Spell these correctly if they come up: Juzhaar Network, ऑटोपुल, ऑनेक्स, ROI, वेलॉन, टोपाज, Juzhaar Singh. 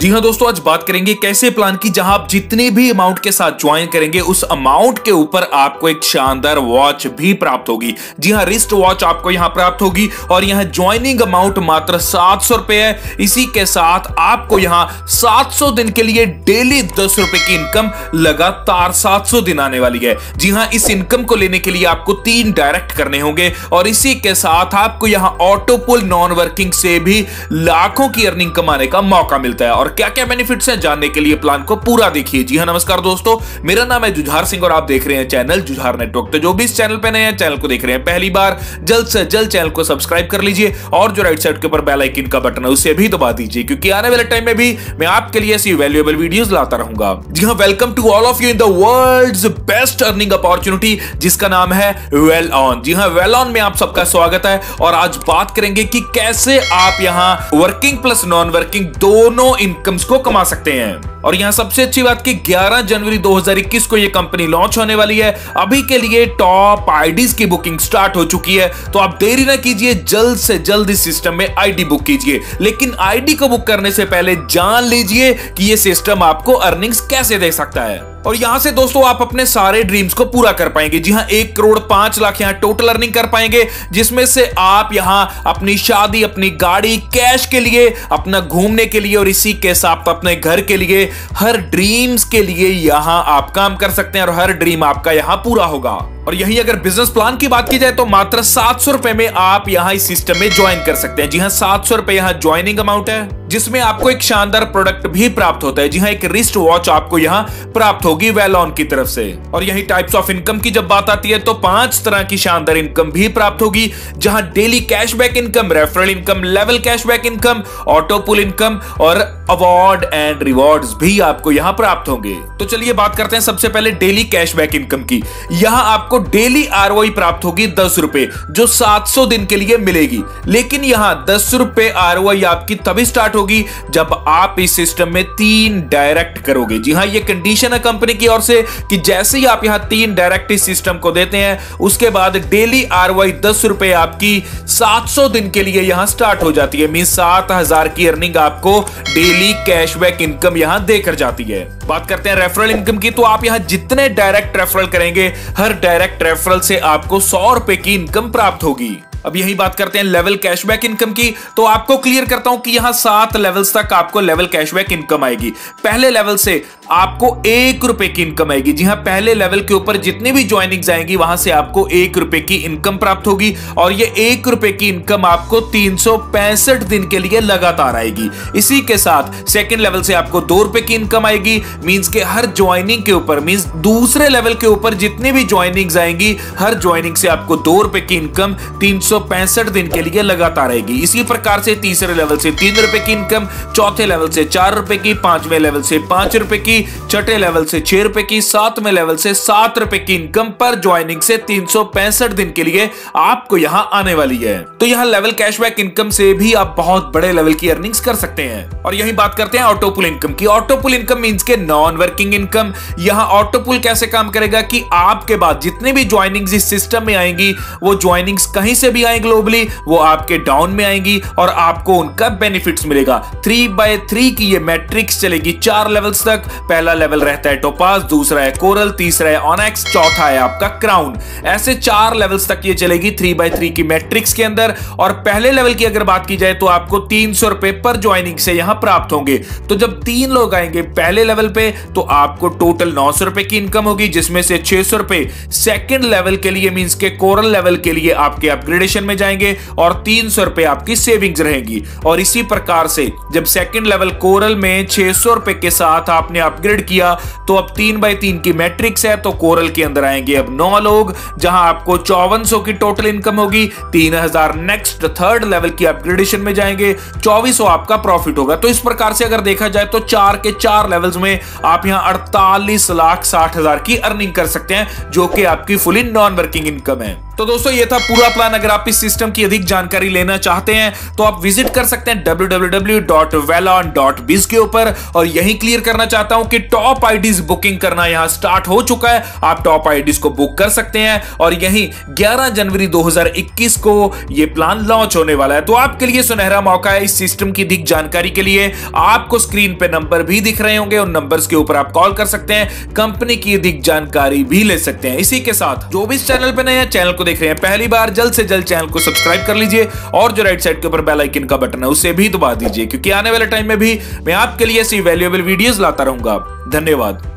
जी हाँ दोस्तों, आज बात करेंगे कैसे प्लान की जहां आप जितने भी अमाउंट के साथ ज्वाइन करेंगे उस अमाउंट के ऊपर आपको एक शानदार वॉच भी प्राप्त होगी। जी हाँ, रिस्ट वॉच आपको यहां प्राप्त होगी और यहां ज्वाइनिंग अमाउंट मात्र 700 रुपए है। इसी के साथ आपको यहां 700 दिन के लिए डेली 10 रुपए की इनकम लगातार 700 दिन आने वाली है। जी हाँ, इस इनकम को लेने के लिए आपको 3 डायरेक्ट करने होंगे और इसी के साथ आपको यहाँ ऑटोपुल नॉन वर्किंग से भी लाखों की अर्निंग कमाने का मौका मिलता है। और क्या क्या बेनिफिट्स हैं जानने के लिए प्लान को पूरा देखिए। जी हाँ, नमस्कार दोस्तों, मेरा नाम है जुझार सिंह और आप देख रहे हैं चैनल जुझार नेटवर्क। तो जो भी इस चैनल पे नए हैं, चैनल को देख रहे हैं पहली बार, जल्द से जल्द चैनल को सब्सक्राइब कर लीजिए और जो राइट साइड के ऊपर बेल आइकन का बटन है उसे भी दबा दीजिए, क्योंकि आने वाले टाइम में भी मैं आपके लिए ऐसी वैल्यूएबल वीडियोस लाता रहूंगा। जी हाँ, welcome to all of you in the world's best earning opportunity जिसका नाम है वेल ऑन। जी हाँ, वेल ऑन में आप सबका स्वागत है और आज बात करेंगे कि कैसे आप यहाँ वर्किंग प्लस नॉन वर्किंग दोनों इनकम्स को कमा सकते हैं। और यहाँ सबसे अच्छी बात कि 11 जनवरी 2021 को ये कंपनी लॉन्च होने वाली है। अभी के लिए टॉप आईडीज की बुकिंग स्टार्ट हो चुकी है, तो आप देरी ना कीजिए, जल्द से जल्द इस सिस्टम में आईडी बुक कीजिए। लेकिन आईडी को बुक करने से पहले जान लीजिए कि ये सिस्टम आपको अर्निंग्स कैसे दे सकता है और यहाँ से दोस्तों आप अपने सारे ड्रीम्स को पूरा कर पाएंगे। जी हाँ, 1,05,00,000 यहाँ टोटल अर्निंग कर पाएंगे, जिसमें से आप यहाँ अपनी शादी, अपनी गाड़ी, कैश के लिए, अपना घूमने के लिए और इसी के साथ अपने घर के लिए, हर ड्रीम्स के लिए यहां आप काम कर सकते हैं और हर ड्रीम आपका यहां पूरा होगा। और यही अगर बिजनेस प्लान की बात की जाए तो मात्र 700 रुपए में आप यहां इस सिस्टम में ज्वाइन कर सकते हैं। जी हां, 700 रुपए यहां ज्वाइनिंग अमाउंट है, जिसमें आपको एक शानदार प्रोडक्ट भी प्राप्त होता है। जी हाँ, एक रिस्ट वॉच आपको यहाँ प्राप्त होगी वेलॉन की तरफ से। और यही टाइप्स ऑफ इनकम की जब बात आती है तो 5 तरह की शानदार इनकम भी प्राप्त होगी, जहाँ daily cashback income, referral income, level cashback income, ऑटोपुल income और अवार्ड एंड रिवॉर्ड्स भी आपको यहाँ प्राप्त होंगे। तो चलिए बात करते हैं सबसे पहले डेली कैशबैक इनकम की। यहाँ आपको डेली आरओआई प्राप्त होगी 10 रुपए, जो 700 दिन के लिए मिलेगी। लेकिन यहाँ 10 रुपए आरओआई आपकी तभी स्टार्ट होगी जब आप इस सिस्टम में 3 डायरेक्ट करोगे। जी हाँ, ये कंडीशन है कंपनी की ओर से कि जैसे ही आप यहाँ 3 डायरेक्ट इस सिस्टम को देते हैं, उसके बाद डेली आरओआई 10 रुपए आपकी 700 दिन के लिए यहाँ स्टार्ट हो जाती है। मींस 7000 की अर्निंग आपको डेली कैशबैक इनकम यहाँ देकर जाती है। बात करते हैं रेफरल इनकम की, तो आप यहाँ जितने डायरेक्ट रेफरल करेंगे, हर डायरेक्ट रेफरल से आपको 100 रुपए की इनकम प्राप्त होगी। अब यही बात करते हैं लेवल कैशबैक इनकम की, तो आपको क्लियर करता हूं कि यहां 7 लेवल्स तक आपको लेवल कैशबैक इनकम आएगी। पहले लेवल से आपको 1 रुपए की इनकम आएगी। जी हां, पहले लेवल के ऊपर जितनी भी ज्वाइनिंग्स आएंगी वहां से आपको 1 रुपए की इनकम प्राप्त होगी और ये 1 रुपए की इनकम आपको 365 दिन के लिए लगातार आएगी। इसी के साथ सेकेंड लेवल से आपको 2 रुपए की इनकम आएगी। मीन्स के हर ज्वाइनिंग के ऊपर, मीन्स दूसरे लेवल के ऊपर जितनी भी ज्वाइनिंग्स आएंगी, हर ज्वाइनिंग से आपको 2 रुपए की इनकम 365 दिन के लिए लगातार आएगी। इसी प्रकार से तीसरे लेवल से 3 रुपए की इनकम, चौथे लेवल से 4 रुपए की, पांचवें लेवल से 5 रुपए की, छठे लेवल से 6 रुपए की, सातवें लेवल से 7 रुपए की इनकम पर ज्वाइनिंग से 365 दिन के लिए आपको यहां आने वाली है। तो यहां लेवल कैशबैक इनकम से भी आप बहुत बड़े लेवल की अर्निंग्स कर सकते हैं। और यही बात करते हैं ऑटोपुल इनकम की। ऑटोपुल इनकम मींस के नॉन वर्किंग इनकम। यहां ऑटोपुल कैसे काम करेगा कि आपके बाद जितनी भी ज्वाइनिंग्स इस सिस्टम में आएंगी, वो ज्वाइनिंग्स कहीं से भी आए ग्लोबली, वो आपके डाउन में आएंगी और आपको उनका बेनिफिट्स मिलेगा। 3x3 की ये मैट्रिक्स चलेगी 4 लेवल्स तक। पहला लेवल रहता है टोपाज, दूसरा है कोरल, तीसरा है ऑनेक्स, चौथा है आपका क्राउन। ऐसे 4 लेवल्स तक ये चलेगी 3x3 की मैट्रिक्स के अंदर। और पहले लेवल की अगर बात की जाए तो आपको 300 रुपए पर ज्वाइनिंग से यहां प्राप्त होंगे। तो जब 3 लोग आएंगे पहले लेवल पे तो आपको टोटल 900 रुपए की इनकम होगी, जिसमें से 600 रुपए सेकेंड लेवल के लिए, मीन्स के कोरल लेवल के लिए आपके अपग्रेड में जाएंगे और 300 रुपए आपकी सेविंग्स रहेगी। और इसी प्रकार से जब सेकंड लेवल कोरल में 600 रुपए के साथ आपने अपग्रेड किया तो अब 3x3 की मैट्रिक्स है, तो कोरल के अंदर आएंगे अब 9 लोग, जहां आपको 5400 की टोटल इनकम होगी। 3000 नेक्स्ट थर्ड लेवल की अपग्रेडेशन में जाएंगे, 2400 आपका प्रॉफिट होगा। तो इस प्रकार से अगर देखा जाए तो 4 के 4 लेवल्स में आप यहां 48,60,000 की अर्निंग कर सकते हैं, जो कि आपकी फुली नॉन वर्किंग इनकम है। तो दोस्तों ये था पूरा प्लान। अगर आप इस सिस्टम की अधिक जानकारी लेना चाहते हैं तो आप विजिट कर सकते हैं www.welon.biz के ऊपर। और यही क्लियर करना चाहता हूं कि टॉप आईडीज बुकिंग करना यहां स्टार्ट हो चुका है, आप टॉप आईडीज को बुक कर सकते हैं और यही 11 जनवरी 2021 को ये प्लान लॉन्च होने वाला है। तो आपके लिए सुनहरा मौका है। इस सिस्टम की अधिक जानकारी के लिए आपको स्क्रीन पे नंबर भी दिख रहे होंगे, उन नंबर्स के ऊपर आप कॉल कर सकते हैं, कंपनी की अधिक जानकारी भी ले सकते हैं। इसी के साथ जो भी इस चैनल पे नए हैं, चैनल को देख रहे हैं पहली बार, जल्द से जल्द चैनल को सब्सक्राइब कर लीजिए और जो राइट साइड के ऊपर बेल आइकन का बटन है उसे भी दबा दीजिए, क्योंकि आने वाले टाइम में भी मैं आपके लिए ऐसी वैल्यूएबल वीडियोस लाता रहूंगा। धन्यवाद।